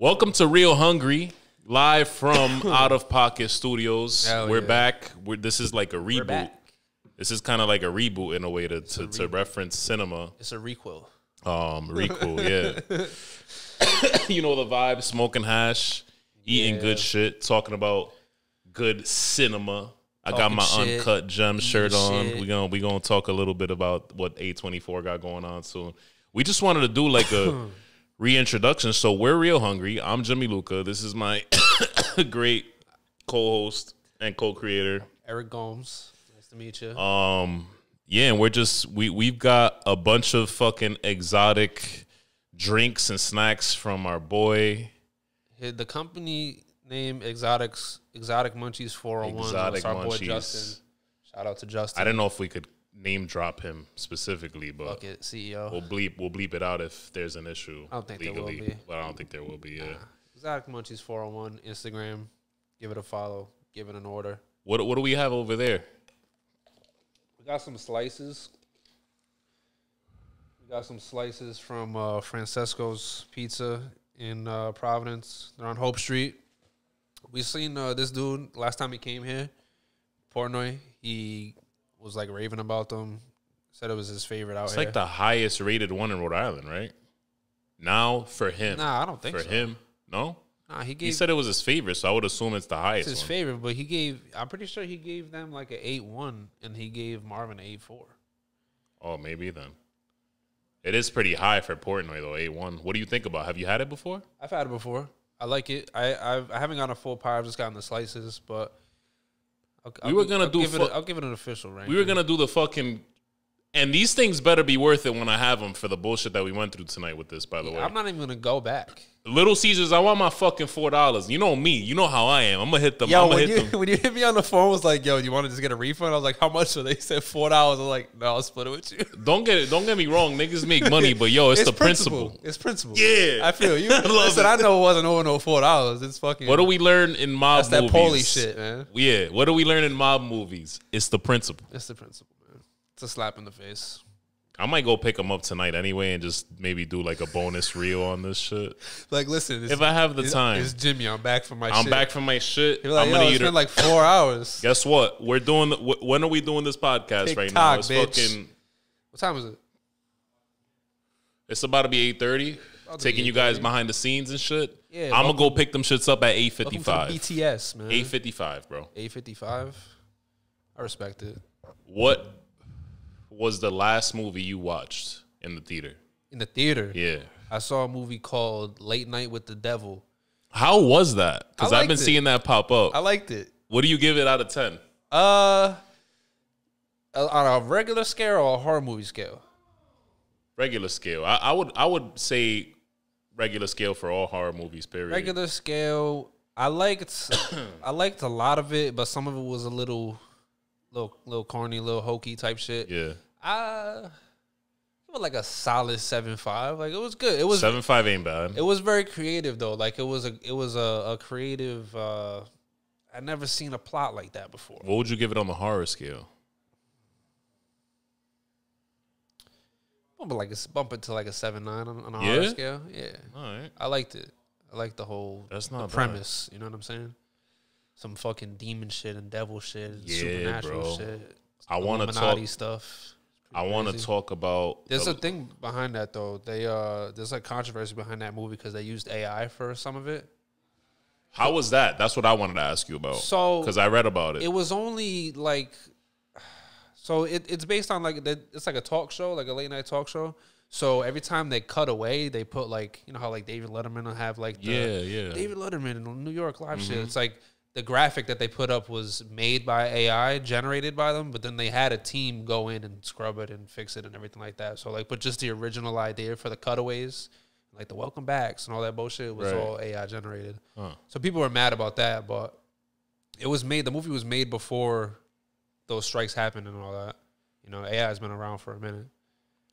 Welcome to Reel Hungry, live from Out of Pocket Studios. We're back. This is like a reboot. This is kind of like a reboot in a way to reference cinema. It's a requel. Yeah. You know the vibe, smoking hash, eating good shit, talking about good cinema. I got my Uncut Gems shirt on. We're gonna talk a little bit about what A24 got going on soon. We just wanted to do like a reintroduction. So we're Real Hungry. I'm Jimmy Luca. This is my great co-host and co-creator, Eric Gomes. Nice to meet you. Yeah, and we're just we've got a bunch of fucking exotic drinks and snacks from our boy. The company name Exotic Munchies 401. Exotic Munchies. Boy Justin. Shout out to Justin. I don't know if we could name drop him specifically, but fuck it, CEO. We'll bleep it out if there's an issue. I don't think legally, there will be. But I don't think there will be. Yeah. Exotic Munchies 401 Instagram. Give it a follow. Give it an order. What do we have over there? We got some slices. We got some slices from Francesco's Pizza in Providence. They're on Hope Street. We seen this dude last time he came here, Portnoy. He was like raving about them. Said it was his favorite out here. It's like the highest rated one in Rhode Island, right? Now for him. Nah, I don't think so. For him, no. Nah, he said it was his favorite, so I would assume it's the highest. It's his favorite, but he gave. I'm pretty sure he gave them like an 8.1, and he gave Marvin an 8.4. Oh, maybe then. It is pretty high for Portnoy, though, 8.1. What do you think about it? Have you had it before? I've had it before. I like it. I haven't gotten a full pie. I've just gotten the slices, but I'll give it an official rank. We were gonna do the fucking, and these things better be worth it when I have them for the bullshit that we went through tonight with this. By the way, I'm not even gonna go back. Little Caesars, I want my fucking $4. You know me. You know how I am. I'm gonna hit them. Yo, when you hit me on the phone, it was like, yo, you want to just get a refund? I was like, how much are they? He said $4. I'm like, no, I'll split it with you. Don't get me wrong. Niggas make money, but yo, it's the principle. It's principle. Yeah, I feel you. Listen, I know it wasn't over no $4. It's fucking. What do we learn in mob? That's movies? That poly shit, man. Yeah. What do we learn in mob movies? It's the principle. It's the principle, man. It's a slap in the face. I might go pick them up tonight anyway and just maybe do like a bonus reel on this shit. Like, listen. If I have the time. It's Jimmy. I'm back from my shit. I'm back from my shit. Like, I'm going to spend like 4 hours. Guess what? We're doing. When are we doing this podcast TikTok, right now? It's bitch. Fucking. What time is it? It's about to be 8:30. Taking you guys behind the scenes and shit. Yeah. I'm going to go pick them shits up at 8:55. BTS, man. 8:55, bro. 8:55. I respect it. What was the last movie you watched in the theater? In the theater? Yeah. I saw a movie called Late Night with the Devil. How was that? Because I've been seeing that pop up. I liked it. What do you give it out of 10? On a regular scale or a horror movie scale? Regular scale. I would say regular scale for all horror movies, period. Regular scale. I liked a lot of it, but some of it was a little corny, little hokey type shit. Yeah, it was like a solid 7.5. Like it was good. It was 7.5 ain't bad. It was very creative though. Like it was a creative. I never seen a plot like that before. What would you give it on the horror scale? Bump it to like a 7.9 on a horror scale. Yeah, all right. I liked it. I liked the whole. That's not the premise. You know what I'm saying? Some fucking demon shit and devil shit and supernatural shit. I want to talk stuff. I want to talk about. There's a thing behind that though. There's like controversy behind that movie because they used AI for some of it. How was that? That's what I wanted to ask you about. So because I read about it, it was only like. So it's based on like it's like a talk show, like a late night talk show. So every time they cut away, they put like you know how like David Letterman will have like the, David Letterman in New York Live shit. It's like. The graphic that they put up was made by AI, generated by them, but then they had a team go in and scrub it and fix it and everything like that. So, like, but just the original idea for the cutaways, like the welcome backs and all that bullshit was all AI generated. So people were mad about that, but it was made, the movie was made before those strikes happened and all that. You know, AI has been around for a minute.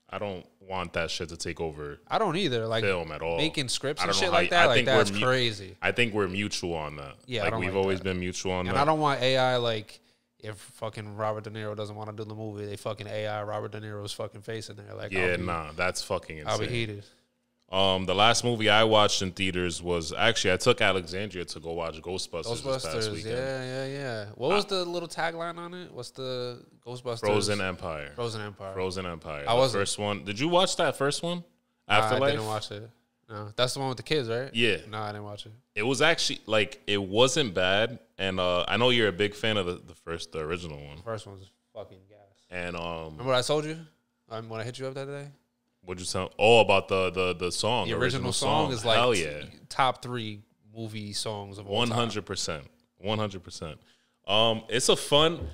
I don't want that shit to take over. I don't either. Like film at all, making scripts and shit like that. Like that's crazy. I think we're mutual on that. Yeah, like we've always been mutual on that. And I don't want AI. Like if fucking Robert De Niro doesn't want to do the movie, they fucking AI Robert De Niro's fucking face in there. Like yeah, nah, that's fucking insane. I'll be heated. The last movie I watched in theaters was actually I took Alexandria to go watch Ghostbusters this past weekend. Yeah. What was the little tagline on it? What's the Ghostbusters? Frozen Empire. The first one. Did you watch that first one? Afterlife? I didn't watch it. No, that's the one with the kids, right? Yeah. No, I didn't watch it. It was actually like it wasn't bad, and I know you're a big fan of the original one. The first one was fucking gas. And remember what I told you when I hit you up that day? What'd you sound? Oh, about the song. The original song is like top three movie songs of all time. 100%. 100%. It's a fun.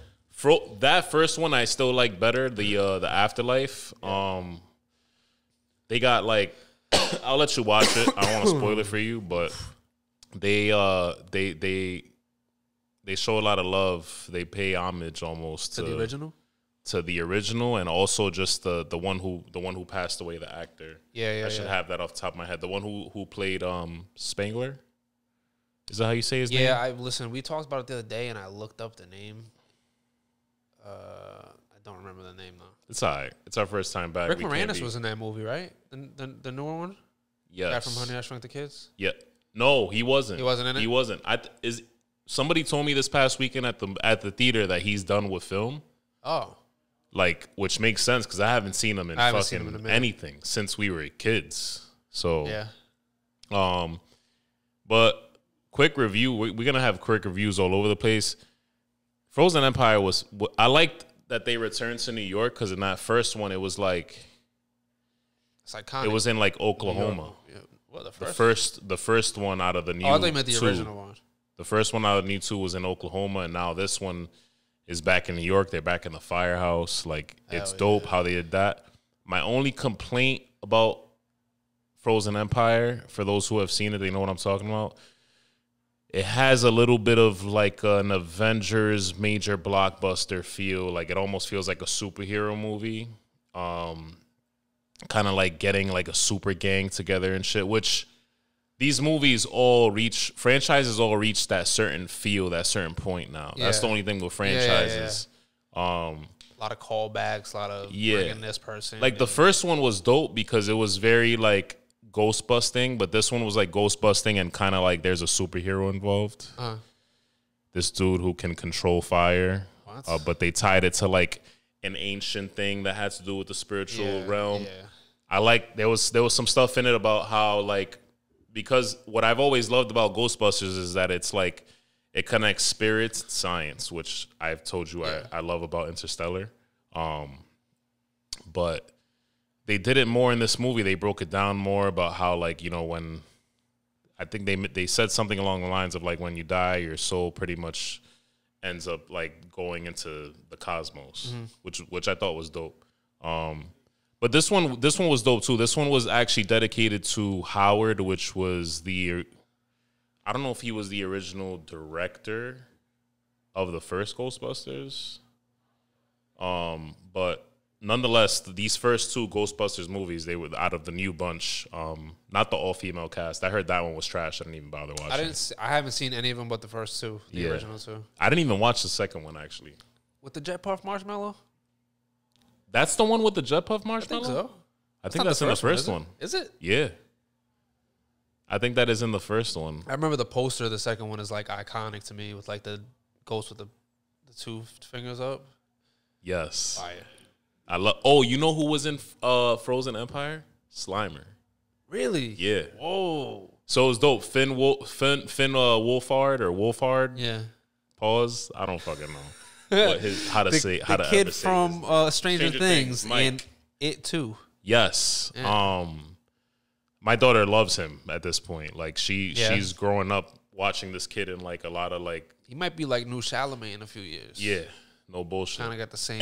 That first one I still like better. The Afterlife. They got like. I'll let you watch it. I don't want to spoil it for you, but they show a lot of love. They pay homage almost to the original. To the original, and also just the one who passed away, the actor. Yeah. I should have that off the top of my head. The one who played Spengler. Is that how you say his name? Yeah, listen, we talked about it the other day, and I looked up the name. I don't remember the name, though. It's all right. It's our first time back. Rick Moranis was in that movie, right? The newer one? Yes. The guy from Honey, I Shrunk the Kids? Yeah. No, he wasn't. He wasn't in it? He wasn't. Somebody told me this past weekend at the theater that he's done with film. Oh. Like, which makes sense because I haven't seen him in anything since we were kids. So, yeah. But quick review. We're going to have quick reviews all over the place. Frozen Empire was... I liked that they returned to New York because in that first one, it was like... It's iconic. It was in, like, Oklahoma. Yeah. Well, the first one out of the new... Oh, I thought you meant the original one. The first one out of the new two was in Oklahoma, and now this one... is back in New York. They're back in the firehouse. Like, it's dope how they did that. My only complaint about Frozen Empire, for those who have seen it, they know what I'm talking about. It has a little bit of, like, an Avengers major blockbuster feel. Like, it almost feels like a superhero movie. Kind of like getting, like, a super gang together and shit, which... These movies franchises all reach that certain feel, that certain point now. Yeah. That's the only thing with franchises. Yeah. A lot of callbacks, a lot of bringing this person. Like the first one was dope because it was very like ghost busting, but this one was like ghost busting and kind of like there's a superhero involved. This dude who can control fire. What? But they tied it to like an ancient thing that had to do with the spiritual realm. Yeah. I like there was some stuff in it about how like because what I've always loved about Ghostbusters is that it's like it connects spirits, science, which I've told you I love about Interstellar. But they did it more in this movie. They broke it down more about how, like, you know, when I think they said something along the lines of like when you die, your soul pretty much ends up like going into the cosmos, which I thought was dope. But this one was dope, too. This one was actually dedicated to Howard, which was the... I don't know if he was the original director of the first Ghostbusters. But nonetheless, these first two Ghostbusters movies, they were out of the new bunch. Not the all-female cast. I heard that one was trash. I didn't even bother watching it. I haven't seen any of them but the first two, the original two. I didn't even watch the second one, actually. With the Jet Puff Marshmallow? That's the one with the Jet Puff Marshmallow? I think so. I think that's in the first one. Is it? Yeah. I think that is in the first one. I remember the poster of the second one is, like, iconic to me with, like, the ghost with the two fingers up. Yes. Fire. I love... Oh, you know who was in Frozen Empire? Slimer. Really? Yeah. Whoa. So it was dope. Finn Wolfhard. Yeah. Pause. I don't fucking know. The kid from Stranger Things and It Too. Yes. Yeah. My daughter loves him at this point. Like she's growing up watching this kid in like a lot of like. He might be like new Chalamet in a few years. Yeah. No bullshit. Kind of got the same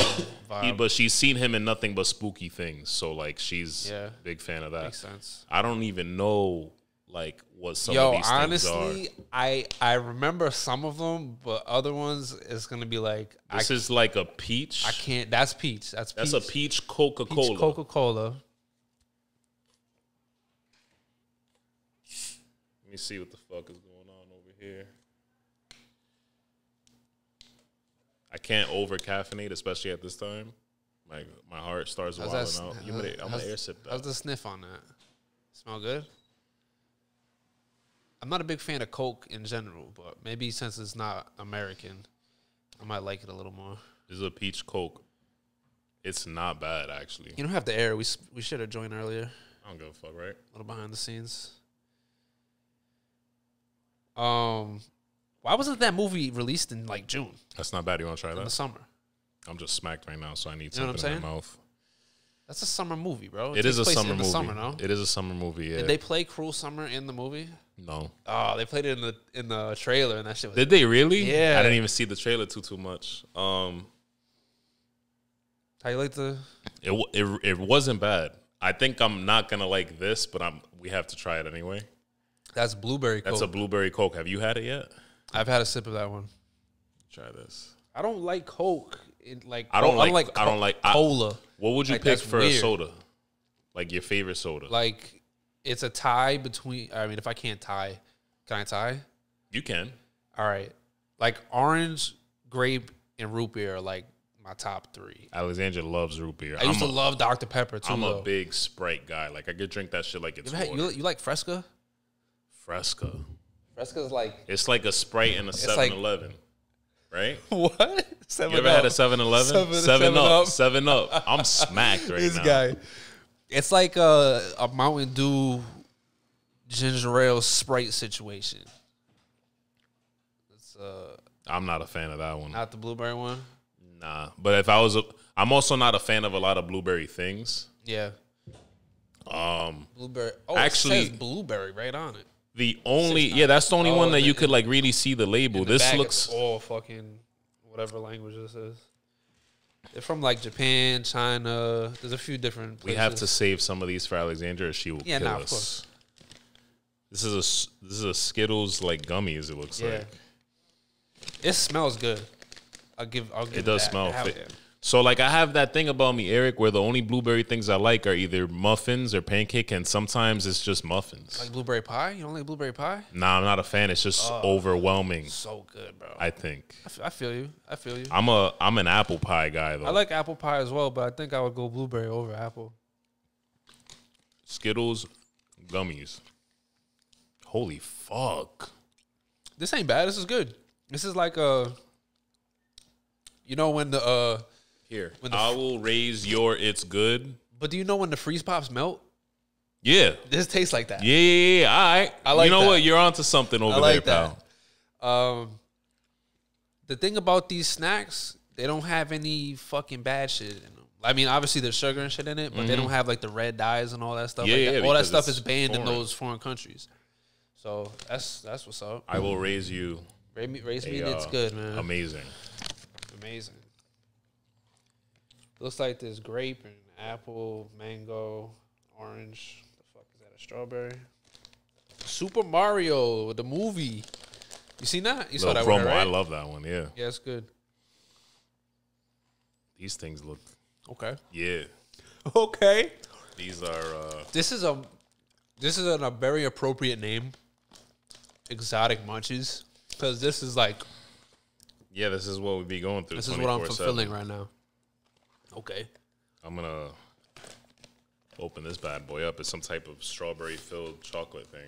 vibe. But she's seen him in nothing but spooky things. So like she's a big fan of that. Makes sense. I don't even know. Like what some of these honestly, things are. I remember some of them, but other ones it's gonna be like is like a peach. I can't. That's peach. That's a peach Coca-Cola. Peach Coca-Cola. Let me see what the fuck is going on over here. I can't over caffeinate, especially at this time. My heart starts wilding out. I'm gonna air sip that. How's the sniff on that? Smell good? I'm not a big fan of Coke in general, but maybe since it's not American, I might like it a little more. This is a peach Coke. It's not bad, actually. You don't have to air. We should have joined earlier. I don't give a fuck, right? A little behind the scenes. Why wasn't that movie released in, like, June? That's not bad. You want to try that? In the summer. I'm just smacked right now, so I need something in my mouth. That's a summer movie, bro. It is a summer movie. Summer, no? It is a summer movie, yeah. Did they play Cruel Summer in the movie? No. Oh, they played it in the trailer, and that shit was... Did they really? Yeah. I didn't even see the trailer too much. How you like the... It wasn't bad. I think I'm not going to like this, but we have to try it anyway. That's blueberry Coke. That's a blueberry Coke. Have you had it yet? I've had a sip of that one. Try this. I don't like Coke. I don't like cola. What would you pick for a soda? Like your favorite soda? Like it's a tie between... I mean, if I can't tie, can I tie? You can. All right. Like orange, grape, and root beer are like my top three. Alexandra loves root beer. I used to love Dr. Pepper too. I'm a big Sprite guy. Like I could drink that shit like it's water. You like Fresca? Fresca is like... It's like a Sprite and a 7-Eleven. Right? What? 7-Up. You ever had a 7-Eleven? 7-Up. 7-Up. I'm smacked right this now. This guy. It's like a Mountain Dew ginger ale Sprite situation. It's, I'm not a fan of that one. Not the blueberry one? Nah. But if I was... I'm also not a fan of a lot of blueberry things. Yeah. Blueberry. Oh, actually, it says blueberry right on it. The only... Yeah, that's the only one that you could, like, really see the label. This looks... all fucking whatever language this is. They're from, like, Japan, China. There's a few different places. We have to save some of these for Alexandra or she will kill us. Yeah, nah, of course. This is a Skittles, like, gummies, it looks like. It smells good. I'll give it does smell. So, like, I have that thing about me, Eric, where the only blueberry things I like are either muffins or pancake, and sometimes it's just muffins. Like blueberry pie? You don't like blueberry pie? Nah, I'm not a fan. It's just overwhelming. So good, bro. I think. I feel you. I feel you. I'm an apple pie guy, though. I like apple pie as well, but I think I would go blueberry over apple. Skittles, gummies. Holy fuck. This ain't bad. This is good. This is like a... You know when the... Here, I will raise your it's good. But do you know when the freeze pops melt? Yeah. This tastes like that. Yeah. All right. I like that. You know what? You're onto something over there, pal. The thing about these snacks, they don't have any fucking bad shit in them. I mean, obviously there's sugar and shit in it, but they don't have like the red dyes and all that stuff. Yeah, all that stuff is banned in those foreign countries. So that's what's up. I will raise you. Raise me and it's good, man. Amazing. Looks like there's grape and apple, mango, orange. What the fuck is that? A strawberry? Super Mario, the movie. You seen that? You saw that one, right? I love that one, yeah. Yeah, it's good. These things look... Okay. Yeah. Okay. These are... This is a very appropriate name. Exotic Munchies. Because this is like... Yeah, this is what we'd be going through. This is what I'm fulfilling right now. Okay. I'm going to open this bad boy up. It's some type of strawberry-filled chocolate thing.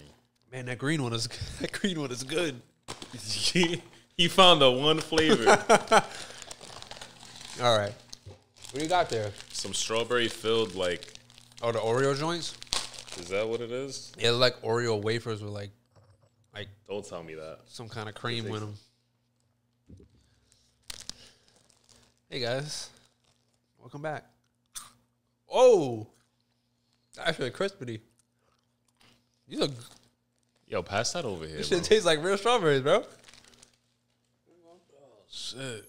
Man, that green one is good. He found the one flavor. All right. What do you got there? Some strawberry-filled, like... Oh, the Oreo joints? Is that what it is? Yeah, they're like Oreo wafers with, like... Don't tell me that. Some kind of cream with them. Hey, guys. Welcome back. Oh, actually crispity. These look... Yo, pass that over here. This shit tastes like real strawberries, bro. Oh, shit.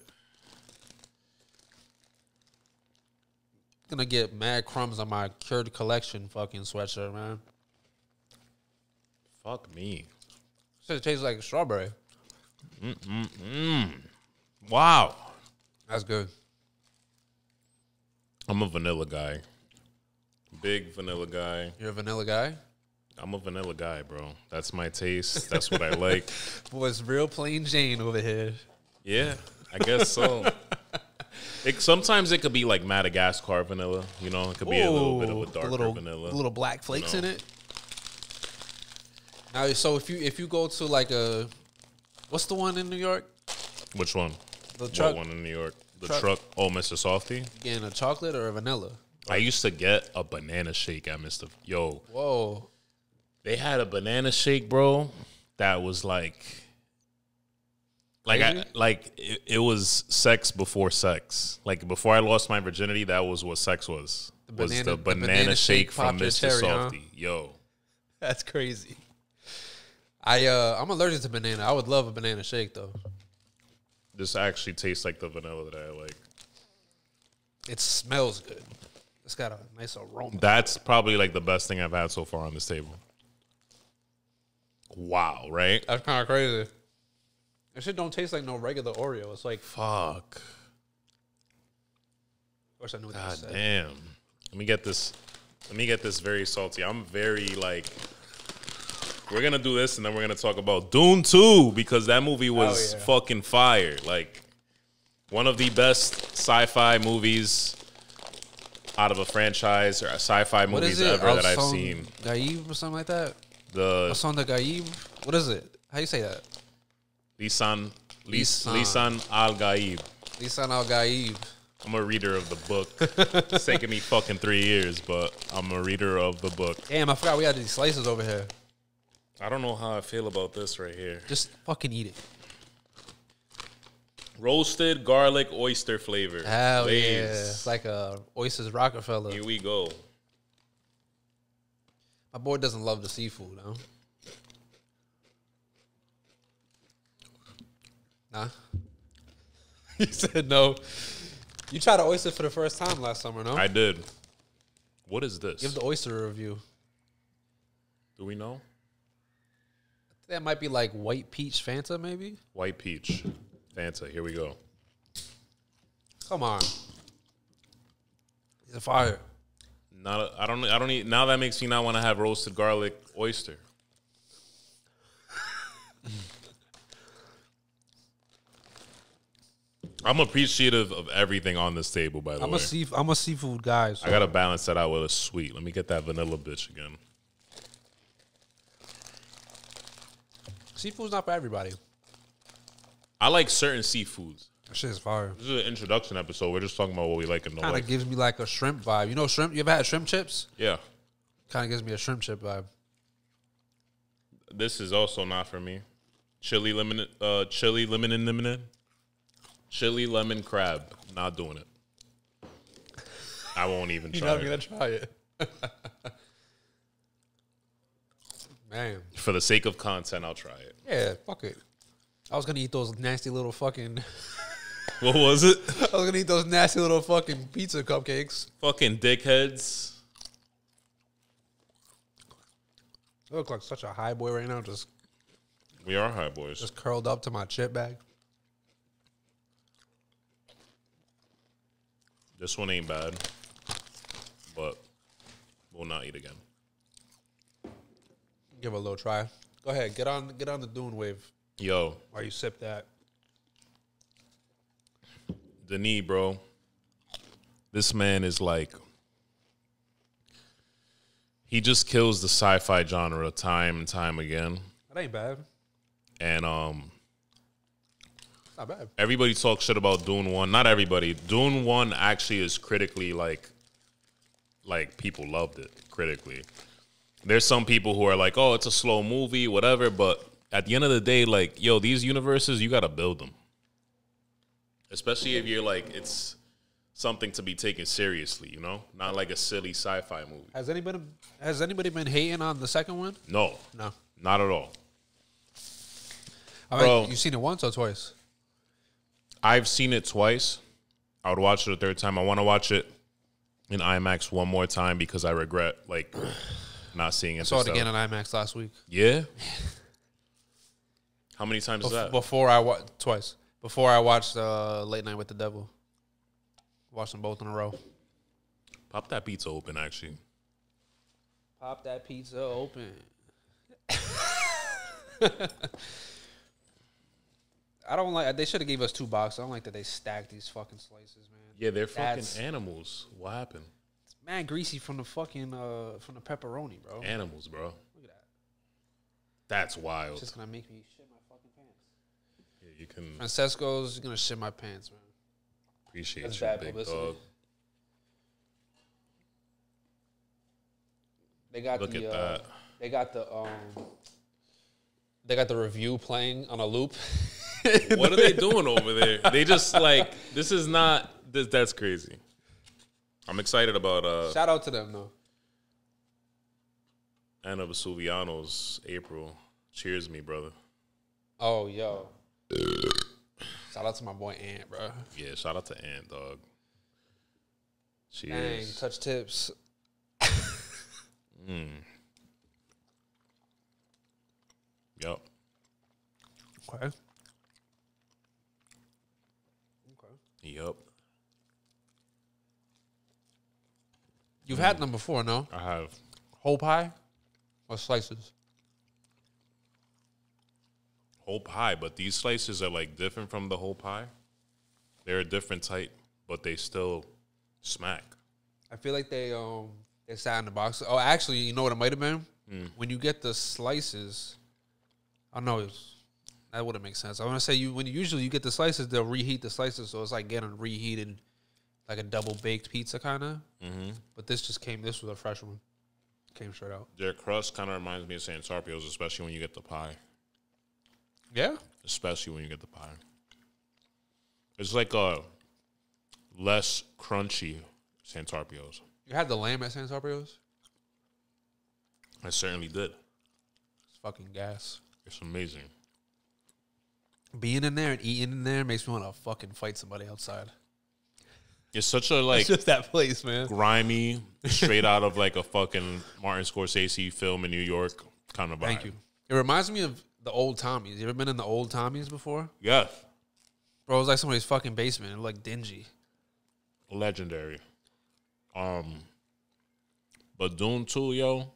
Gonna get mad crumbs on my cured collection fucking sweatshirt, man. Fuck me. This shit tastes like strawberry. Wow. That's good. I'm a vanilla guy. Big vanilla guy. You're a vanilla guy? I'm a vanilla guy, bro. That's my taste. That's what I like. Boy, it's real plain Jane over here. Yeah, I guess so. Sometimes it could be like Madagascar vanilla. You know, it could be a little bit of a darker vanilla. Little black flakes in it. Now, so if you go to like a, what's the one in New York? Which one? The truck. What one in New York? The truck. Oh, Mr. Softy. Getting a chocolate or a vanilla? I used to get a banana shake at Mr. Yo. Whoa. They had a banana shake, bro, that was like it was sex before sex. Like before I lost my virginity, that was what sex was. The banana shake from Mr. Softy. Huh? Yo. That's crazy. I'm allergic to banana. I would love a banana shake though. This actually tastes like the vanilla that I like. It smells good. It's got a nice aroma. That's probably like the best thing I've had so far on this table. Wow, right? That's kind of crazy. That shit don't taste like no regular Oreo. It's like fuck. Of course I knew what that said. God damn. Let me get this very salty. I'm very like, we're gonna do this and then we're gonna talk about Dune 2 because that movie was fucking fire. Like one of the best sci-fi movies out of a franchise or sci-fi movies ever that I've seen. Gaib or something like that. The Austin Gaib. What is it? How do you say that? Lisan Al-Gaib. Lisan Al-Gaib. I'm a reader of the book. It's taking me fucking 3 years, but I'm a reader of the book. Damn, I forgot we had these slices over here. I don't know how I feel about this right here. Just fucking eat it. Roasted garlic oyster flavor. Hell please. Yeah. It's like a Oysters Rockefeller. Here we go. My boy doesn't love the seafood, huh? Nah. He said no. You tried an oyster for the first time last summer, no? I did. What is this? Give the oyster a review. Do we know? That might be like white peach Fanta, maybe? White peach Fanta. Here we go. Come on. It's a fire. I don't eat. Now that makes me not want to have roasted garlic oyster. I'm appreciative of everything on this table, by the way. I'm a seafood guy. So I got to balance that out with a sweet. Let me get that vanilla bitch again. Seafood's not for everybody. I like certain seafoods. That shit is fire. This is an introduction episode. We're just talking about what we like in the life. Kind of gives me like a shrimp vibe. You know shrimp? You ever had shrimp chips? Yeah. Kind of gives me a shrimp chip vibe. This is also not for me. Chili lemon crab. Not doing it. I won't even try it. You're not going to try it. Man. For the sake of content, I'll try it. Yeah, fuck it. I was going to eat those nasty little fucking... What was it? I was going to eat those nasty little fucking pizza cupcakes. Fucking dickheads. I look like such a high boy right now. Just we are high boys. Just curled up to my chip bag. This one ain't bad, but we'll not eat again. Give it a little try. Go ahead, get on the Dune wave. Yo, while you sip that, Denis, bro. This man is like, he just kills the sci-fi genre time and time again. That ain't bad. And not bad. Everybody talks shit about Dune 1. Not everybody. Dune 1 actually is critically like people loved it critically. There's some people who are like, oh, it's a slow movie, whatever. But at the end of the day, like, yo, these universes, you got to build them. Especially if you're like, it's something to be taken seriously, you know? Not like a silly sci-fi movie. Has anybody been hating on the second one? No. No. Not at all. I mean, bro, you've seen it once or twice? I've seen it twice. I would watch it a third time. I want to watch it in IMAX one more time because I regret, like... not seeing it. I saw it again on IMAX last week. Yeah? How many times is that? Twice. Before I watched Late Night with the Devil. Watched them both in a row. Pop that pizza open, actually. Pop that pizza open. I don't like... They should have gave us 2 boxes. I don't like that they stacked these fucking slices, man. Yeah, they're fucking animals. What happened? Man, greasy from the fucking from the pepperoni, bro. Animals, bro. Look at that. That's wild. It's just gonna make me shit my fucking pants. Yeah, you can. Francesco's gonna shit my pants, man. Appreciate that's you, big publicity. Dog. They got look the. At that. They got the review playing on a loop. What are they doing over there? They just like this is not this. That's crazy. I'm excited about. Shout out to them though. Anna Vesuviano's April. Cheers me, brother. Oh, yo. Shout out to my boy Ant, bro. Yeah, shout out to Ant, dog. Cheers. Dang, touch tips. Mm. Yup. Okay. Okay. Yup. You've had them before, no? I have. Whole pie? Or slices? Whole pie, but these slices are like different from the whole pie. They're a different type, but they still smack. I feel like they sat in the box. Oh, actually, you know what it might have been? Mm. When you get the slices, I don't know, that wouldn't make sense. I want to say you when you usually you get the slices, they'll reheat the slices, so it's like getting reheated, like a double baked pizza kind of. Mm-hmm. But this just came. This was a fresh one. Came straight out. Their crust kind of reminds me of Santarpio's, especially when you get the pie. Yeah? Especially when you get the pie. It's like a less crunchy Santarpio's. You had the lamb at Santarpio's? I certainly did. It's fucking gas. It's amazing. Being in there and eating in there makes me want to fucking fight somebody outside. It's such a, like... It's just that place, man. Grimy, straight out of, like, a fucking Martin Scorsese film in New York kind of vibe. Thank you. It reminds me of the Old Tommies. You ever been in the Old Tommies before? Yes. Bro, it was like somebody's fucking basement. It looked dingy. Legendary. But Dune 2, yo...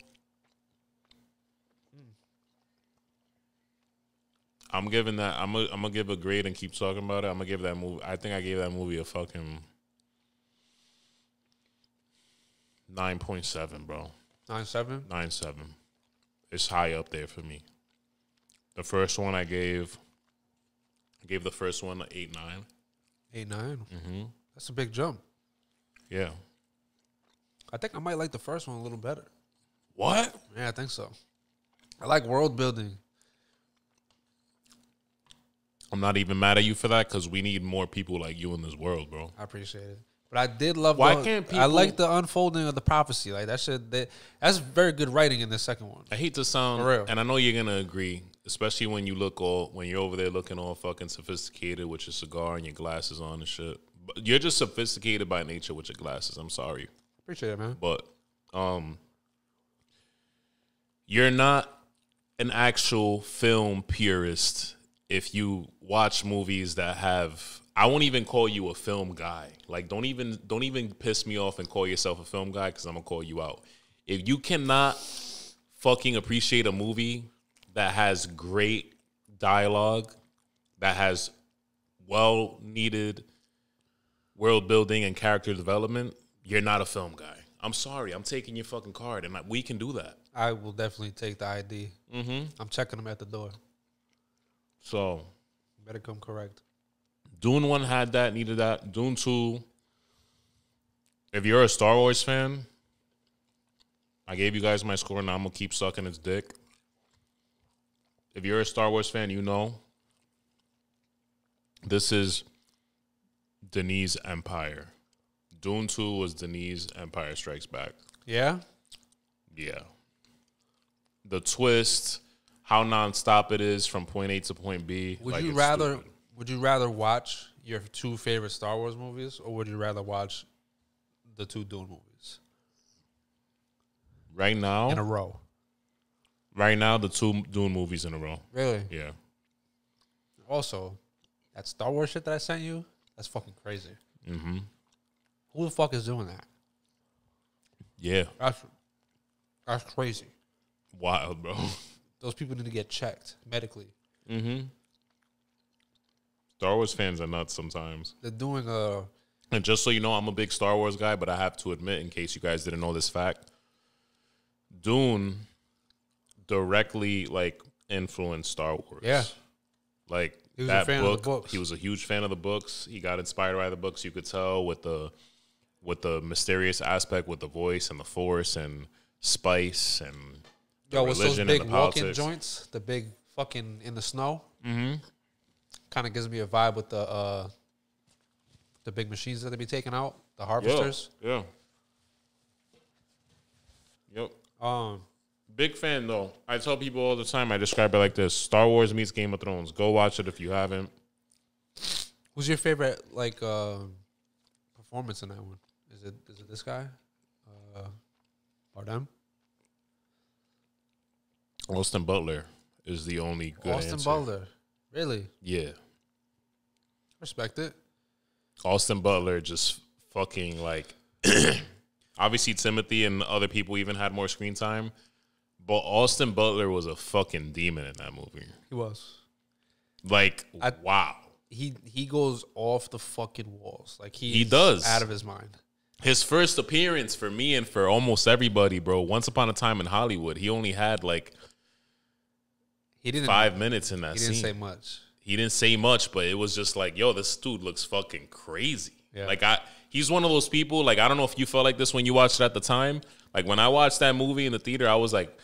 I'm giving that... I'm gonna give a grade and keep talking about it. I'm gonna give that movie... I think I gave that movie a fucking... 9.7, bro. 9.7? 9.7. It's high up there for me. The first one I gave the first one an 8.9. 8.9? Mm-hmm. That's a big jump. Yeah. I think I might like the first one a little better. What? Yeah, I think so. I like world building. I'm not even mad at you for that because we need more people like you in this world, bro. I appreciate it. But I did love. Why can't people? I like the unfolding of the prophecy. Like that shit. That's very good writing in the second one. I hate to sound, for real, and I know you're gonna agree, especially when you look all when you're over there looking all fucking sophisticated with your cigar and your glasses on and shit. But you're just sophisticated by nature with your glasses. I'm sorry. Appreciate it, man. But you're not an actual film purist if you watch movies that have. I won't even call you a film guy. Like, don't even piss me off and call yourself a film guy because I'm going to call you out. If you cannot fucking appreciate a movie that has great dialogue, that has well-needed world building and character development, you're not a film guy. I'm sorry. I'm taking your fucking card, and we can do that. I will definitely take the ID. Mm-hmm. I'm checking them at the door. So. Better come correct. Dune 1 had that, needed that. Dune 2, if you're a Star Wars fan, I gave you guys my score, and I'm going to keep sucking its dick. If you're a Star Wars fan, you know this is Denis' Empire. Dune 2 was Denis' Empire Strikes Back. Yeah? Yeah. The twist, how nonstop it is from point A to point B. Would like you rather... Stupid. Would you rather watch your two favorite Star Wars movies or would you rather watch the two Dune movies? Right now? In a row. Right now, the two Dune movies in a row. Really? Yeah. Also, that Star Wars shit that I sent you, that's fucking crazy. Mm-hmm. Who the fuck is doing that? Yeah. That's crazy. Wild, bro. Those people need to get checked medically. Mm-hmm. Star Wars fans are nuts sometimes. They're doing a... And just so you know, I'm a big Star Wars guy, but I have to admit, in case you guys didn't know this fact, Dune directly, like, influenced Star Wars. Yeah. Like that book, he was a huge fan of the books. He got inspired by the books. You could tell with the mysterious aspect, with the voice and the force and spice and yo, religion with those big and the walking joints, the big fucking in the snow. Mm-hmm. Kind of gives me a vibe with the big machines that they be taking out, the harvesters. Yeah. Yep. Big fan, though. I tell people all the time, I describe it like this. Star Wars meets Game of Thrones. Go watch it if you haven't. Who's your favorite, like, performance in that one? Is it this guy? Bardem? Austin Butler is the only good answer. Austin Butler. Really? Yeah. Respect it. Austin Butler just fucking, like... Obviously, Timothy and other people even had more screen time. But Austin Butler was a fucking demon in that movie. He was. Like, wow. He goes off the fucking walls. Like, he does. Out of his mind. His first appearance for me and for almost everybody, bro. Once Upon a Time in Hollywood, he only had, like, he didn't 5 minutes in that scene. He didn't say much. He didn't say much, but it was just like, yo, this dude looks fucking crazy. Yeah. Like, he's one of those people, like, I don't know if you felt like this when you watched it at the time. Like, when I watched that movie in the theater, I was like,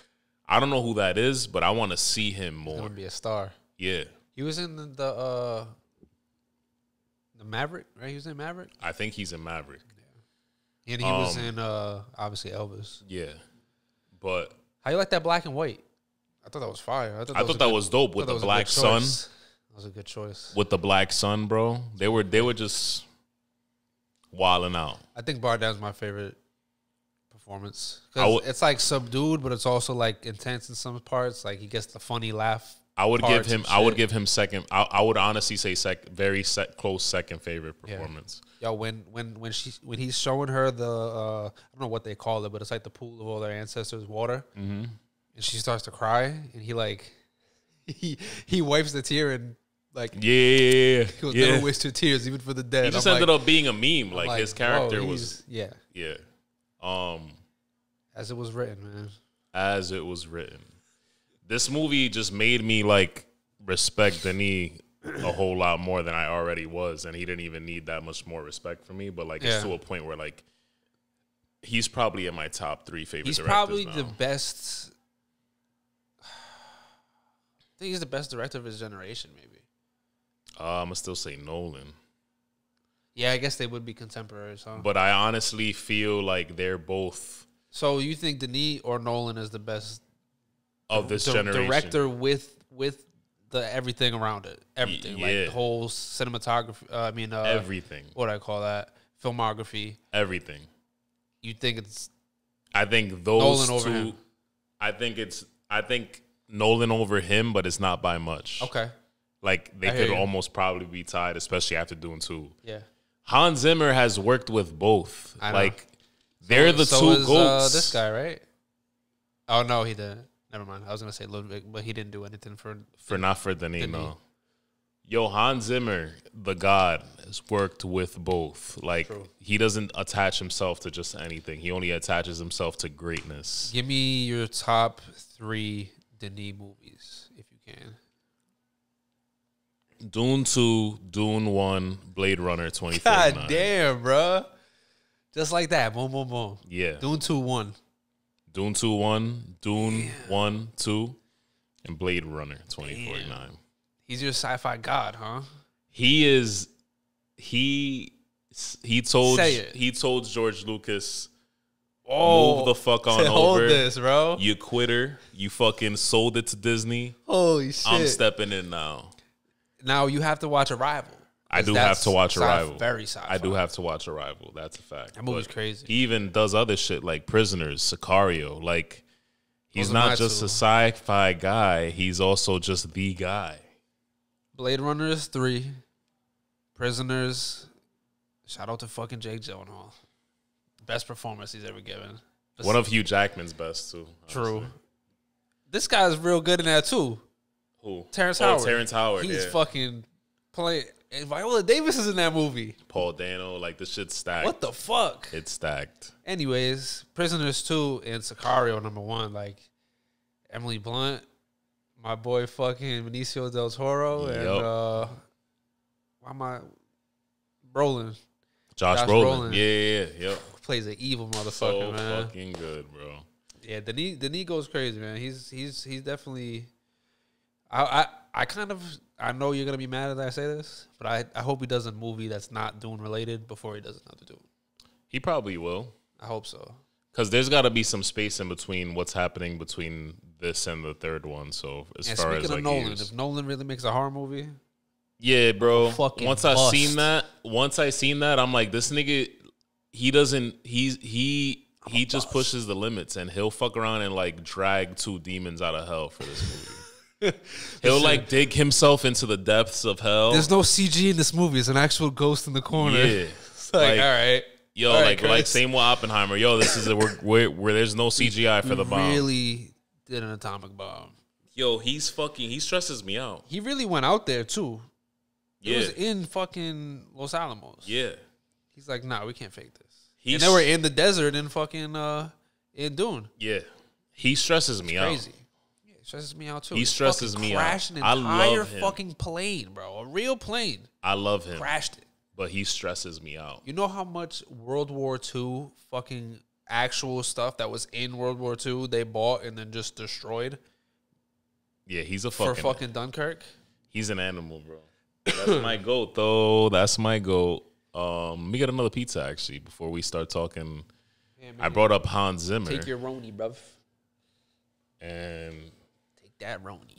I don't know who that is, but I want to see him more. He's going to be a star. Yeah. He was in the Maverick, right? He was in Maverick? I think he's in Maverick. Yeah. And he was in, obviously, Elvis. Yeah. But. How you like that black and white? I thought that was fire. I thought that was dope with the black sun. That was a good choice. With the black sun, bro. They were just... wilding out. I think Bardem's my favorite performance. It's like subdued, but it's also like intense in some parts. Like he gets the funny laugh. I would give him second. I would honestly say close second favorite performance. Yeah. Yo, when he's showing her the I don't know what they call it, but it's like the pool of all their ancestors' water, and she starts to cry, and he like he wipes the tear and. Like, yeah. He was never wasted tears, even for the dead. He just ended up being a meme. Like his character was. Yeah. Yeah. As it was written, man. As it was written. This movie just made me, like, respect Denis a whole lot more than I already was. And he didn't even need that much more respect from me. But, like, it's to a point where, like, he's probably in my top three favorite directors. He's probably the best. I think he's the best director of his generation, maybe. I'm going to still say Nolan. Yeah, I guess they would be contemporaries, huh? But I honestly feel like they're both... So you think Denis or Nolan is the best... of this generation. Director with the everything around it. Everything. Yeah. Like the whole cinematography... everything. What do I call that? Filmography. Everything. You think it's... I think those Nolan over him. I think Nolan over him, but it's not by much. Okay. Like, they could almost probably be tied, especially after Dune 2. Yeah. Hans Zimmer has worked with both. I know. Like, they're the two goats. This guy, right? Oh, no, he didn't. Never mind. I was going to say Ludwig, but he didn't do anything for Denis, no. Yo, Hans Zimmer, the god, has worked with both. Like, he doesn't attach himself to just anything. He only attaches himself to greatness. Give me your top three Denis movies, if you can. Dune 2, Dune 1, Blade Runner 2049. God damn, bro. Just like that. Boom, boom, boom. Yeah. Dune 2, 1. Dune 2, 1. Dune 1, 2. And Blade Runner 2049. Damn. He's your sci-fi god, huh? He is. He told George Lucas... Oh, move the fuck on over. Hold this, bro. You quitter. You fucking sold it to Disney. Holy shit. I'm stepping in now. Now you have to watch Arrival. I do have to watch Arrival. Very sci-fi. I do have to watch Arrival. That's a fact. That movie's crazy. He even does other shit like Prisoners, Sicario. Like, he's not just a sci-fi guy. He's also just the guy. Blade Runner is 3. Prisoners. Shout out to fucking Jake Gyllenhaal. Best performance he's ever given. One of Hugh Jackman's best, too. True. Honestly. This guy's real good in that, too. Who? Terrence Howard. Terrence Howard, he's fucking playing. And Viola Davis is in that movie. Paul Dano. Like, this shit's stacked. What the fuck? It's stacked. Anyways, Prisoners 2 and Sicario, number 1. Like, Emily Blunt, my boy fucking Benicio del Toro and Brolin. Josh Brolin. Yeah. Plays an evil motherfucker, so man. So fucking good, bro. Yeah, Denis goes crazy, man. He's definitely. I know you're gonna be mad that I say this, but I hope he does a movie that's not Dune related before he does another Dune. He probably will. I hope so. Because there's got to be some space in between what's happening between this and the third one. So as far as like Nolan, if Nolan really makes a horror movie, yeah, bro. Once I seen that, I'm like, this nigga, he doesn't. He just pushes the limits, and he'll fuck around and like drag two demons out of hell for this movie. He'll like dig himself into the depths of hell. There's no CG in this movie. It's an actual ghost in the corner. Yeah, it's like all right. Yo, all like, right, like same with Oppenheimer. Yo, this is where there's no CGI for the bomb. Really did an atomic bomb. Yo, he's fucking. He stresses me out. He really went out there too. Yeah, it was in fucking Los Alamos. Yeah, he's like, nah, we can't fake this. And they were in the desert in fucking in Dune. Yeah, he stresses me out. Crazy. Yeah, he stresses me out too. He stresses me out. Crashed an entire fucking plane, bro. A real plane. I love him. Crashed it. But he stresses me out. You know how much World War II fucking actual stuff that was in World War II they bought and then just destroyed? Yeah, he's a fucking... For fucking Dunkirk? He's an animal, bro. That's my goat, though. That's my goat. Let me get another pizza, actually, before we start talking. Yeah, I brought up Hans Zimmer. Take your Roni, bruv. And... Take that Roni.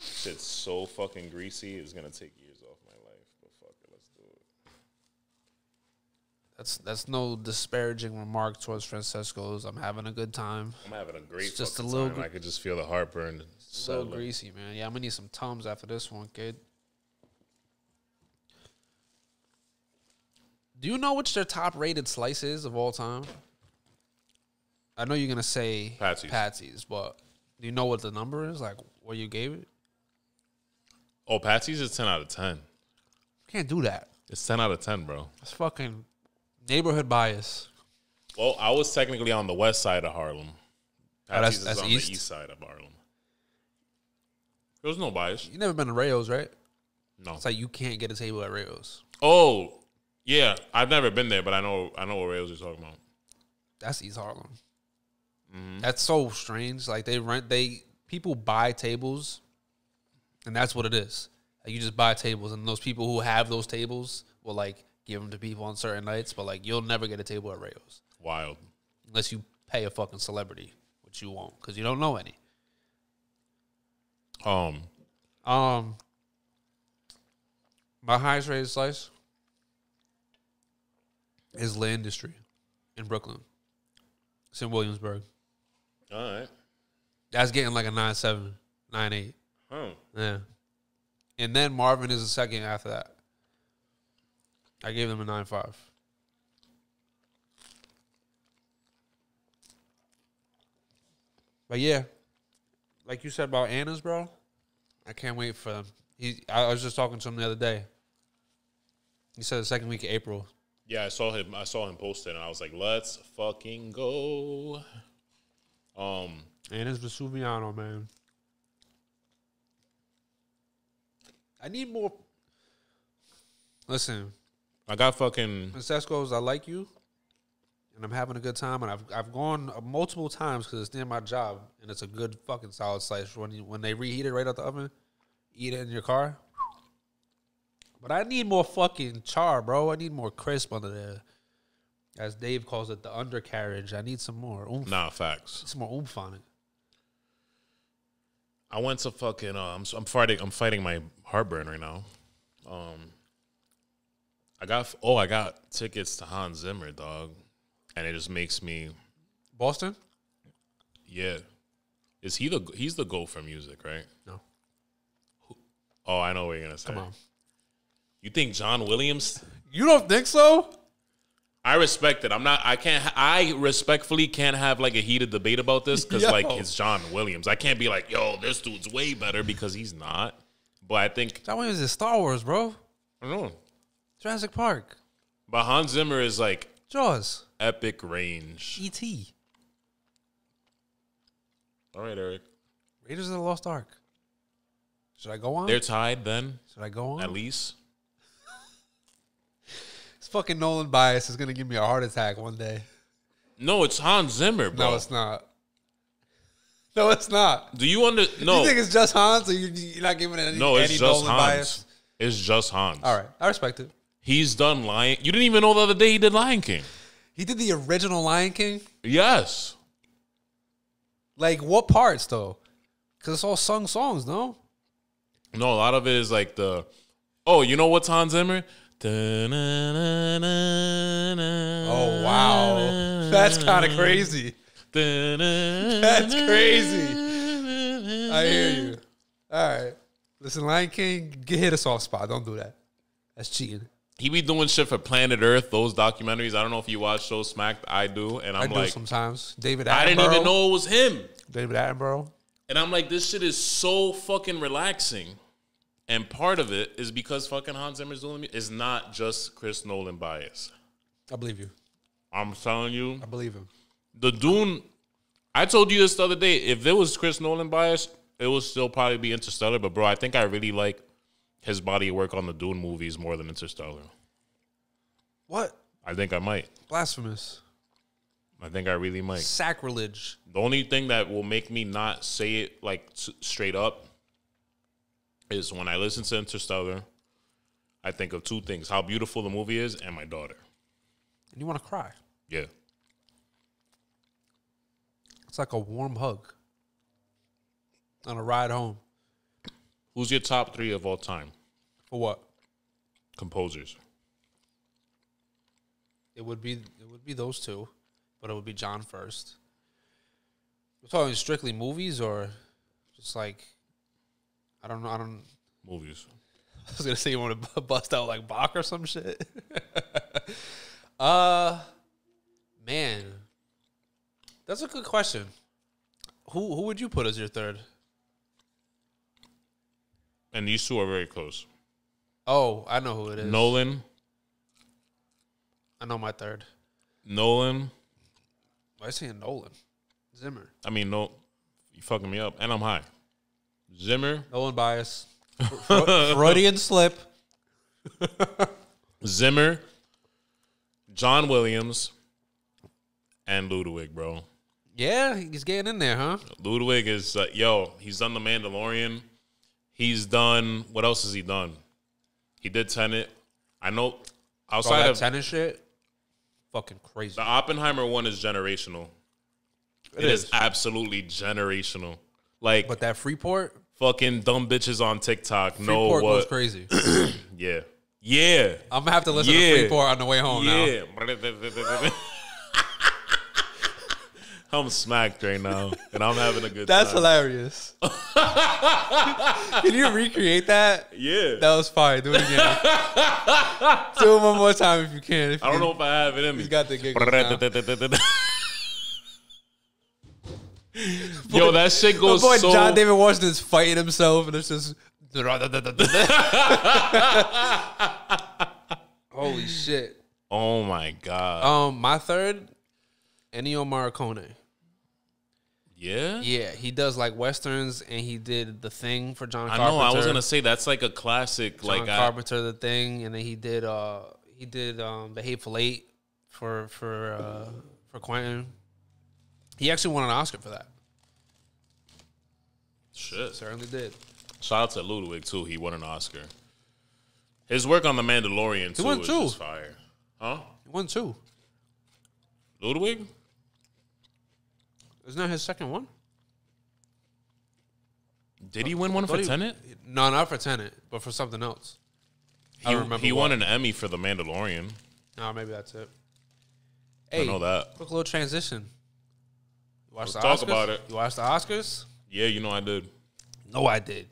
Shit's so fucking greasy, it's gonna take years. That's no disparaging remark towards Francesco's. I'm having a good time. I'm having a great it's just a little time. I could just feel the heartburn. It's a little greasy, man. Yeah, I'm gonna need some Tums after this one, kid. Do you know which their top rated slice is of all time? I know you're gonna say Patsy's, but do you know what the number is? Like what you gave it? Oh, Patsy's is 10 out of 10. Can't do that. It's 10 out of 10, bro. That's fucking neighborhood bias. Well, I was technically on the west side of Harlem. Patsy's is on the east side of Harlem. There was no bias. You never been to Rayo's, right? No. It's like you can't get a table at Rayo's. Oh, yeah. I've never been there, but I know what Rayo's you're talking about. That's East Harlem. Mm-hmm. That's so strange. Like people buy tables, and that's what it is. Like, you just buy tables, and those people who have those tables will like give them to people on certain nights, but like you'll never get a table at Rayo's. Wild. Unless you pay a fucking celebrity, which you won't, because you don't know any. My highest rated slice is Landistry in Brooklyn. It's in Williamsburg. All right. That's getting like a 9.7, 9.8. Oh. Yeah. And then Marvin is the second after that. I gave them a 9.5. But yeah, like you said about Anna's, bro, I can't wait for them. I was just talking to him the other day. He said the second week of April. Yeah, I saw him post it, and I was like, let's fucking go. Anna's Vesuviano, man. I need more. Listen. I got fucking Francesco's. I like you, and I'm having a good time. And I've gone multiple times because it's near my job, and it's a good fucking solid slice. When they reheat it right out the oven, eat it in your car. But I need more fucking char, bro. I need more crisp under there, as Dave calls it, the undercarriage. I need some more oomph. Nah, facts. Some more oomph on it. I went to fucking. I'm fighting my heartburn right now. I got tickets to Hans Zimmer, dog, and it just makes me. Boston? Yeah, is he the? He's the GOAT for music, right? No. Oh, I know what you're gonna say. Come on. You think John Williams? You don't think so? I respect it. I'm not. I can't. I respectfully can't have like a heated debate about this because like it's John Williams. I can't be like, yo, this dude's way better because he's not. But I think John Williams is Star Wars, bro. I don't know. Jurassic Park. But Hans Zimmer is like Jaws. Epic range. E.T. All right, Eric. Raiders of the Lost Ark. Should I go on? They're tied then. Should I go on? At least. This fucking Nolan bias is going to give me a heart attack one day. No, it's Hans Zimmer, bro. No, it's not. No, it's not. Do you under... No. You think it's just Hans or you're not giving it any Nolan bias? No, it's just Hans. Bias? It's just Hans. All right. I respect it. He's done Lion... You didn't even know the other day he did Lion King. He did the original Lion King? Yes. Like, what parts, though? Because it's all sung songs, no? No, a lot of it is like the... Oh, you know what's Hans Zimmer? Oh, wow. That's kind of crazy. That's crazy. I hear you. All right. Listen, Lion King, hit a soft spot. Don't do that. That's cheating. He be doing shit for Planet Earth, those documentaries. I don't know if you watch those, Smack. I do. And I'm like, sometimes. David Attenborough. I didn't even know it was him. David Attenborough. And I'm like, this shit is so fucking relaxing. And part of it is because fucking Hans Zimmer's doing it. It's not just Chris Nolan bias. I believe you. I'm telling you. I believe him. The Dune, I told you this the other day. If there was Chris Nolan bias, it would still probably be Interstellar. But, bro, I think I really like his body of work on the Dune movies more than Interstellar. What? I think I might. Blasphemous. I think I really might. Sacrilege. The only thing that will make me not say it, like, straight up is when I listen to Interstellar, I think of two things. How beautiful the movie is and my daughter. And you want to cry. Yeah. It's like a warm hug on a ride home. Who's your top three of all time? For what? Composers. It would be those two, but it would be John first. We're talking strictly movies or just like, I don't know. I don't. Movies. I was going to say you want to bust out like Bach or some shit. Man. That's a good question. Who would you put as your third? And these two are very close. Oh, I know who it is. Nolan. I know my third. Nolan. Why are you saying Nolan? Zimmer. I mean, no, you fucking me up. And I'm high. Zimmer. Nolan bias. Freudian slip. Zimmer. John Williams. And Ludwig, bro. Yeah, he's getting in there, huh? Ludwig is, yo, he's done The Mandalorian. He's done, what else has he done? He did Tenet. I know, outside of Tenet shit, fucking crazy. The Oppenheimer one is generational. It is absolutely generational. Like, but that Freeport? Fucking dumb bitches on TikTok. Freeport was crazy. Yeah. Yeah. I'm going to have to listen to Freeport on the way home now. Yeah. I'm smacked right now, and I'm having a good time. That's hilarious. Can you recreate that? Yeah. That was fire. Do it again. Do it one more time if you can. I don't know if I have it in me. You got the giggles. Yo, that shit goes so... My boy John David Washington's fighting himself, and it's just... Holy shit. Oh, my God. My third, Ennio Morricone. Yeah? Yeah, he does like westerns and he did The Thing for John Carpenter. I know, I was going to say that's like a classic. John Carpenter, The Thing, and then he did The Hateful Eight for Quentin. He actually won an Oscar for that. Shit. Certainly did. Shout out to Ludwig, too. He won an Oscar. His work on The Mandalorian, too, is just fire. Huh? He won two. Ludwig? Isn't that his second one? Did he win one for Tenet? No, not for Tenet, but for something else. I remember he won an Emmy for The Mandalorian. No, maybe that's it. Hey, I know that. Quick little transition. You watched the Oscars? Talk about it. You watched the Oscars? Yeah, you know I did. No, I did.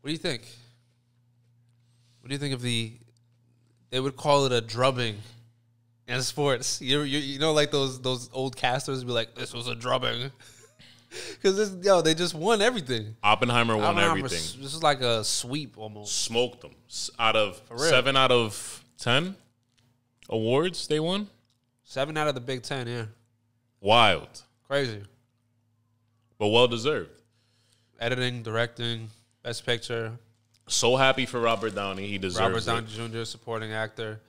What do you think? What do you think of they would call it a drubbing in sports? You know, like those old casters be like, this was a drubbing. Because, yo, they just won everything. Oppenheimer won everything. This is like a sweep almost. Smoked them. Out of 7 out of 10 awards they won? 7 out of the Big Ten, yeah. Wild. Crazy. But well-deserved. editing, directing, best picture. So happy for Robert Downey. He deserves it. Robert Downey Jr., supporting actor.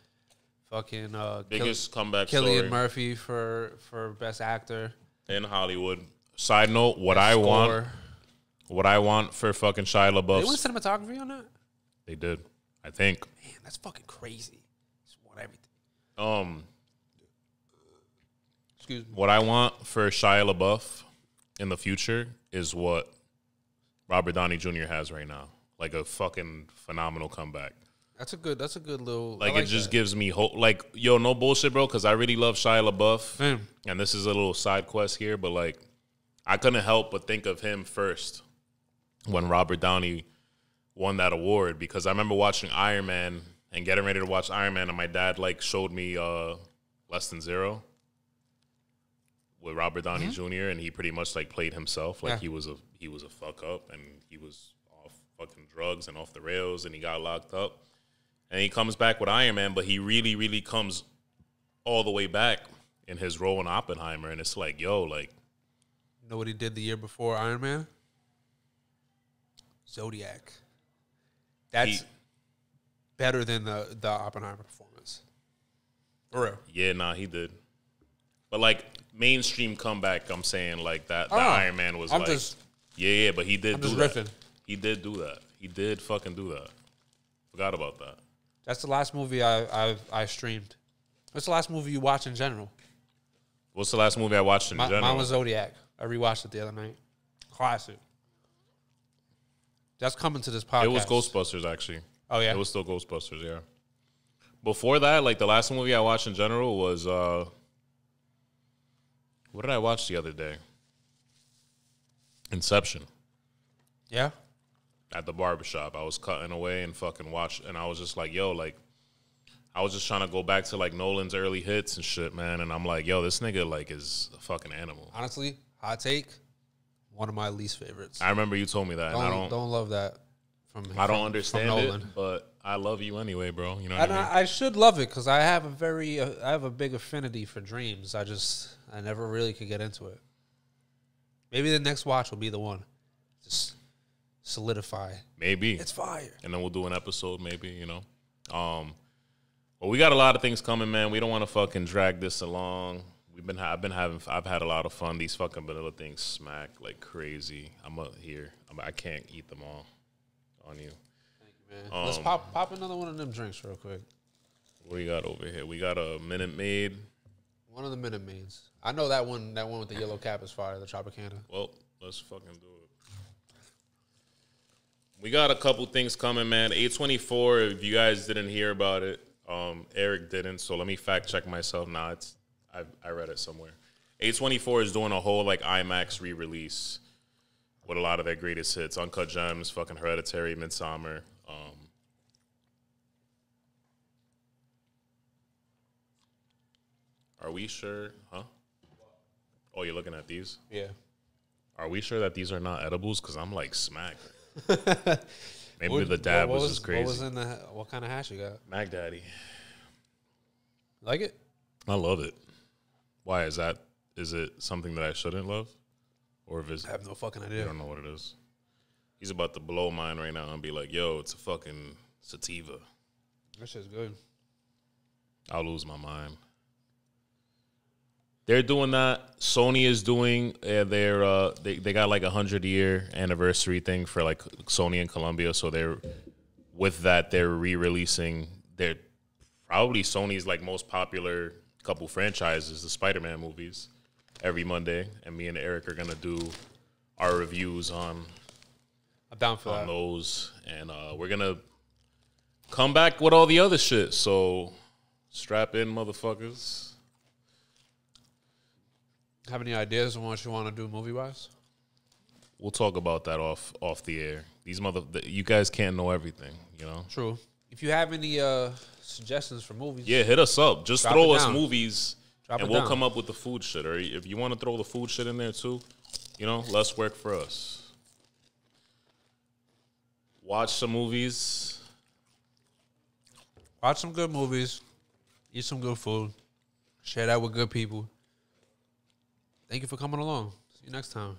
Fucking biggest comeback story. Cillian Murphy for best actor in Hollywood. Side note, what I want for fucking Shia LaBeouf. They won cinematography on that? They did, I think. Man, that's fucking crazy. Just won everything. Excuse me. What I want for Shia LaBeouf in the future is what Robert Downey Jr. has right now. Like a fucking phenomenal comeback. That's a good little. Like it just gives me hope. Like, yo, no bullshit, bro, because I really love Shia LaBeouf. Mm. And this is a little side quest here, but like I couldn't help but think of him first when Robert Downey won that award, because I remember watching Iron Man and getting ready to watch Iron Man, and my dad like showed me Less Than Zero with Robert Downey Jr., and he pretty much like played himself. Like he was a fuck up, and he was off fucking drugs and off the rails, and he got locked up. And he comes back with Iron Man, but he really, really comes all the way back in his role in Oppenheimer. And it's like, yo, like... You know what he did the year before Iron Man? Zodiac. That's better than the Oppenheimer performance. For real. Yeah, nah, he did. But, like, mainstream comeback, I'm saying, like, that Iron Man was yeah, but he did do that. He did do that. He did fucking do that. Forgot about that. That's the last movie I streamed. What's the last movie you watch in general? What's the last movie I watched in general? Mine was Zodiac. I rewatched it the other night. Classic. That's coming to this podcast. It was Ghostbusters, actually. Oh, yeah? It was still Ghostbusters, yeah. Before that, like, the last movie I watched in general was... what did I watch the other day? Inception. Yeah? At the barbershop. I was cutting away and fucking watched, and I was just like, yo, like... I was just trying to go back to, like, Nolan's early hits and shit, man. And I'm like, yo, this nigga, like, is a fucking animal. Honestly, hot take, one of my least favorites. I remember you told me that. And I don't love that from him. I don't understand Nolan. But I love you anyway, bro. You know what I mean? I should love it because I have a big affinity for dreams. I never really could get into it. Maybe the next watch will be the one. Just solidify. Maybe. It's fire. And then we'll do an episode, maybe, you know. Well, we got a lot of things coming, man. We don't want to fucking drag this along. I've had a lot of fun. These fucking vanilla things smack like crazy. I'm up here. I can't eat them all on you. Thank you, man. Let's pop another one of them drinks real quick. What do we got over here? We got a Minute Maid. One of the Minute Maids. I know that one. That one with the yellow cap is fire. The Tropicana. Well, let's fucking do it. We got a couple things coming, man. A24. If you guys didn't hear about it. Eric didn't, so let me fact check myself. Nah, I read it somewhere. A24 is doing a whole like IMAX re-release with a lot of their greatest hits: Uncut Gems, fucking Hereditary, Midsommar. Are we sure? Huh? Oh, you're looking at these? Yeah. Are we sure that these are not edibles? Because I'm like smacked. Maybe the dab was just crazy. What kind of hash you got? Mac Daddy. Like it? I love it. Why is that? Is it something that I shouldn't love? Or if it's, I have no fucking idea. I don't know what it is. He's about to blow mine right now and be like, yo, it's a fucking sativa. That shit's good. I'll lose my mind. They're doing that. Sony is doing their they got like a 100-year anniversary thing for like Sony and Columbia. So they're with that they're re-releasing their probably Sony's like most popular couple franchises, the Spider-Man movies, every Monday. And me and Eric are gonna do our reviews on those, and we're gonna come back with all the other shit. So strap in, motherfuckers. Have any ideas on what you want to do movie-wise? We'll talk about that off the air. You guys can't know everything, you know? True. If you have any suggestions for movies... Yeah, hit us up. Just throw us movies, and we'll come up with the food shit. Or if you want to throw the food shit in there, too, you know, less work for us. Watch some movies. Watch some good movies. Eat some good food. Share that with good people. Thank you for coming along. See you next time.